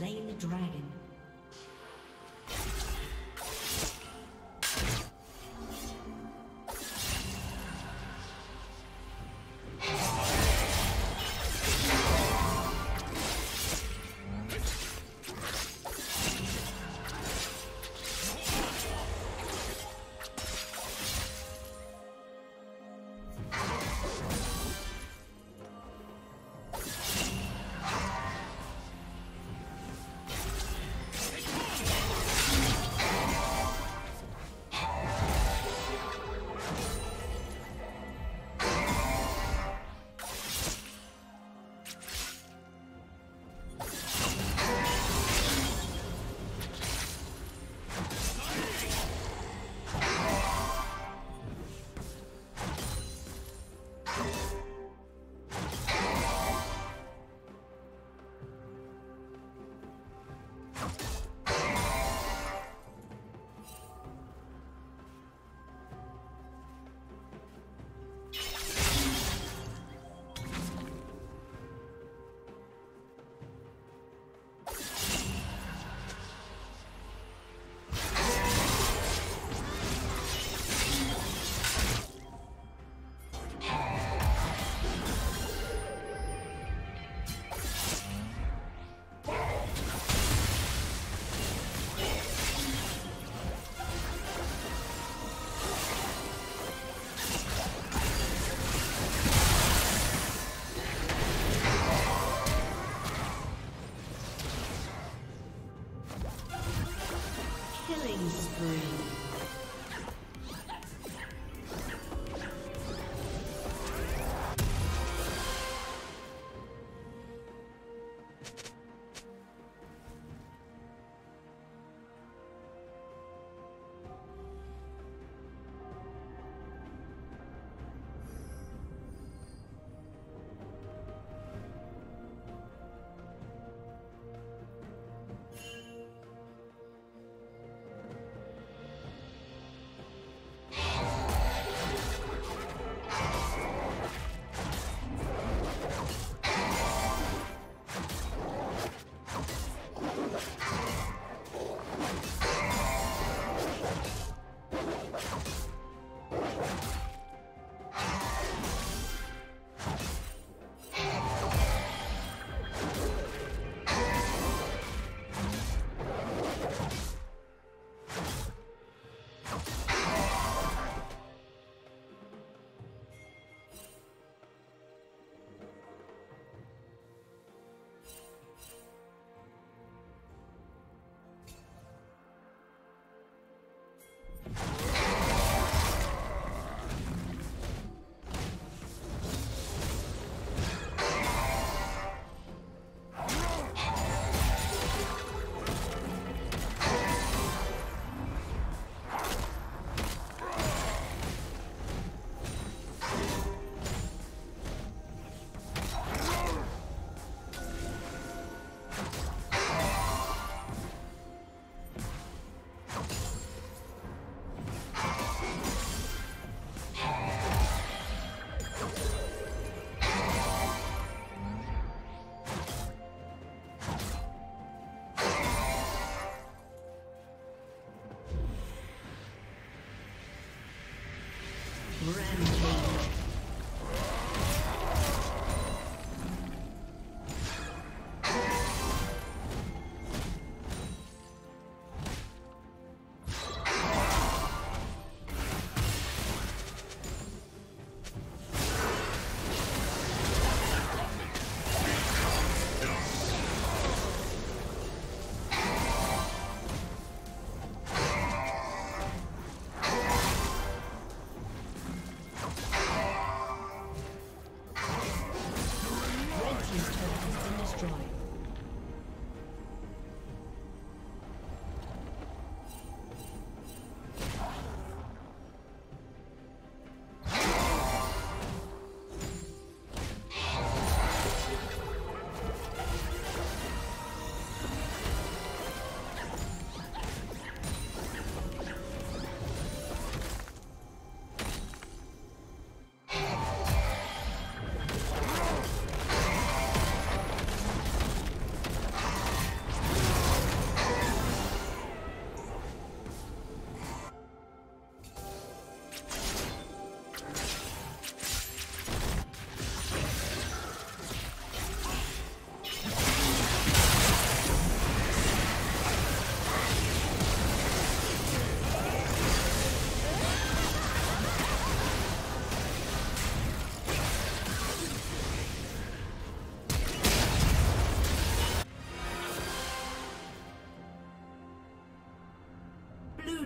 slain the dragon.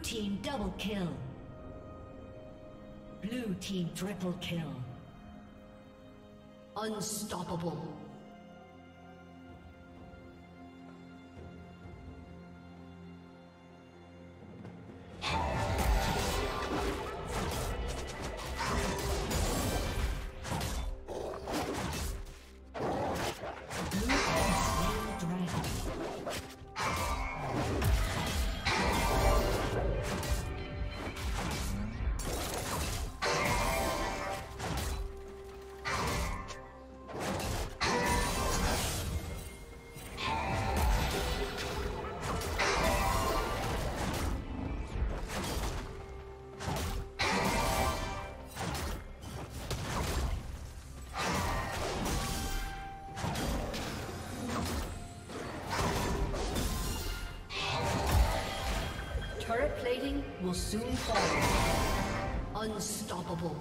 team double kill. Blue team triple kill. Unstoppable. Turret plating will soon fall. Unstoppable.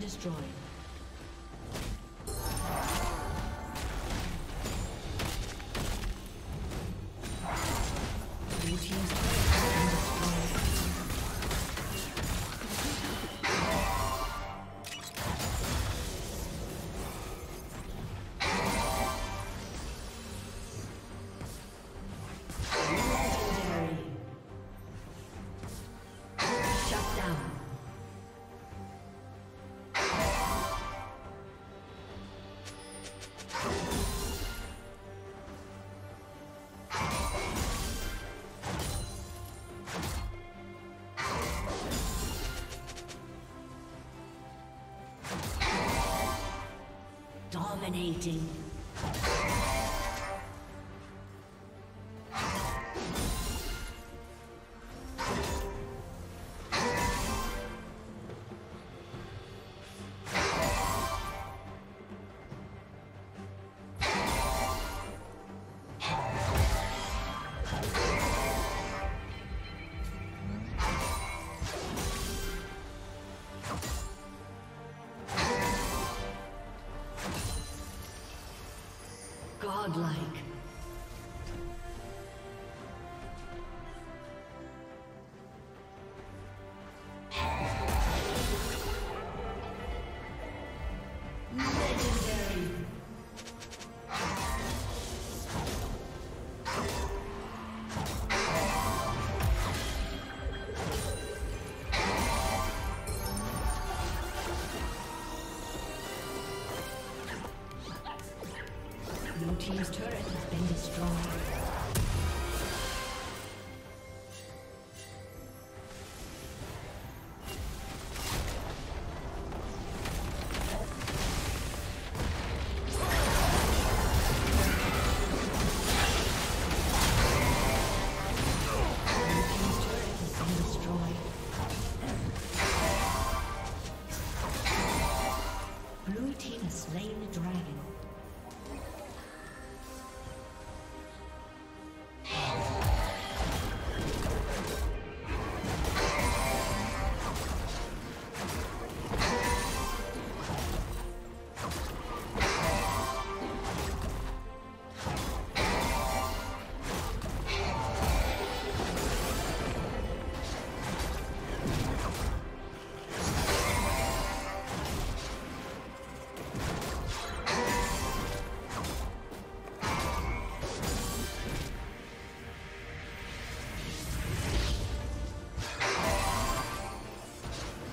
Destroyed. Blue team's turret has been destroyed. Legendary. Shut down. Dominating. Godlike. Team's turret has been destroyed. Blue team's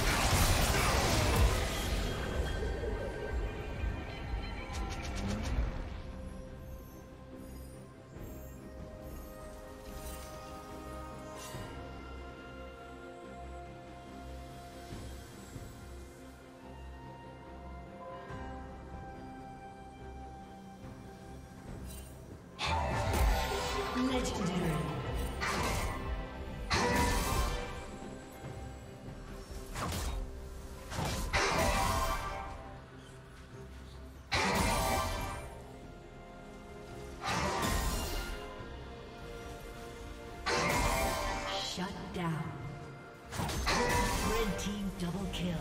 has been destroyed. Down. Red team double kill.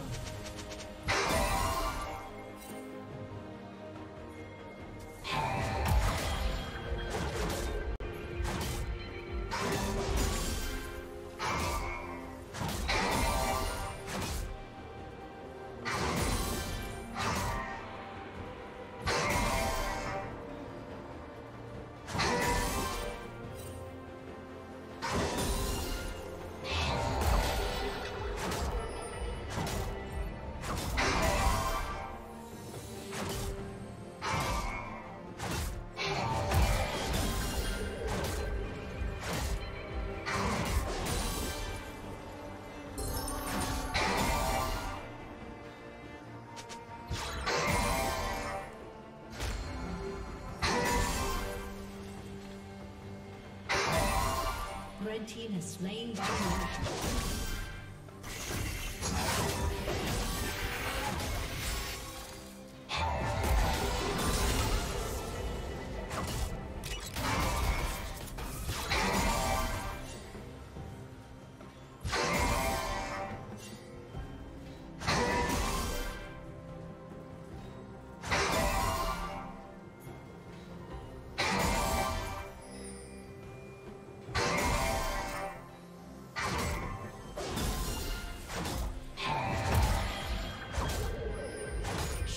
Red team has slain by the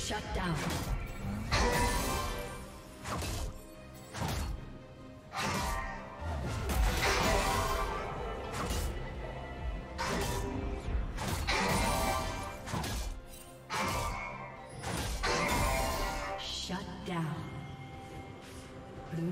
shut down. Shut down. Blue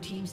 Blue team's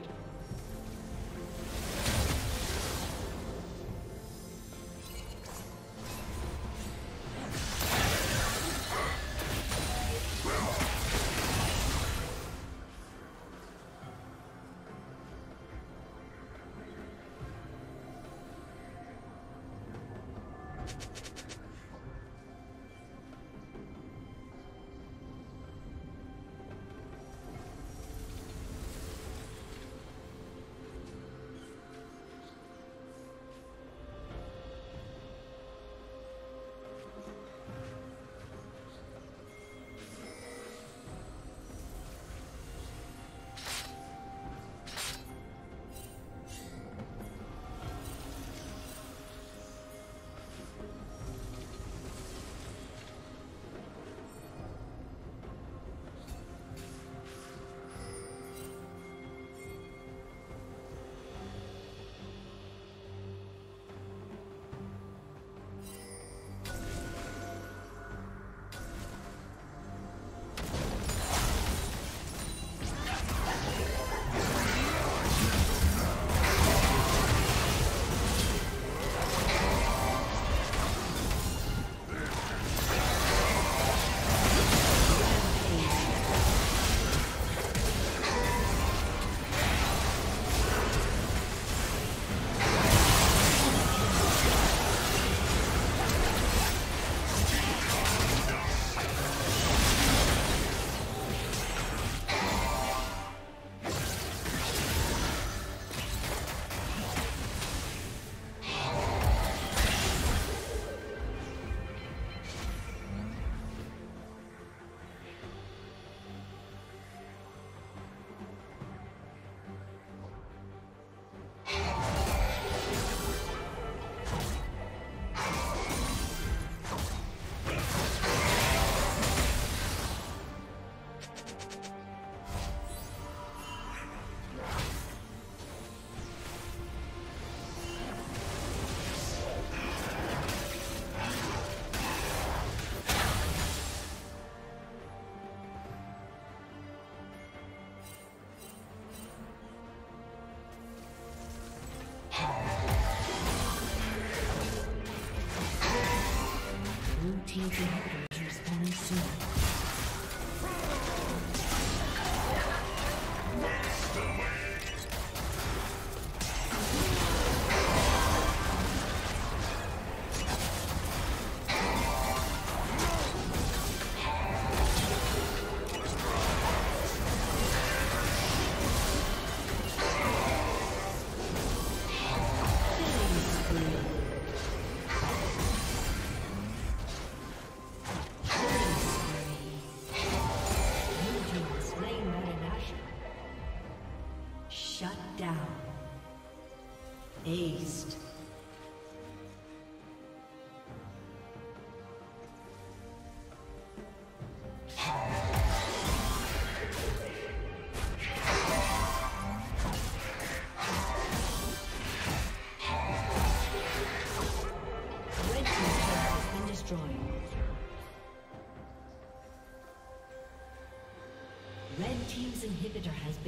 Aced. Red team's inhibitor has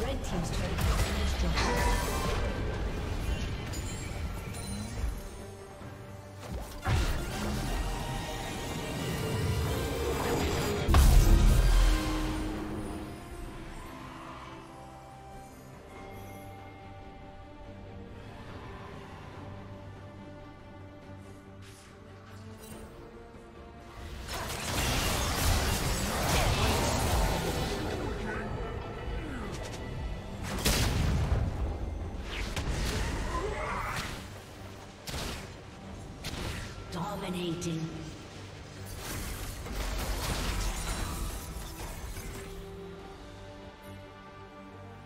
Red team's turret has been destroyed. Dominating.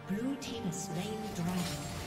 Blue team has slain the dragon.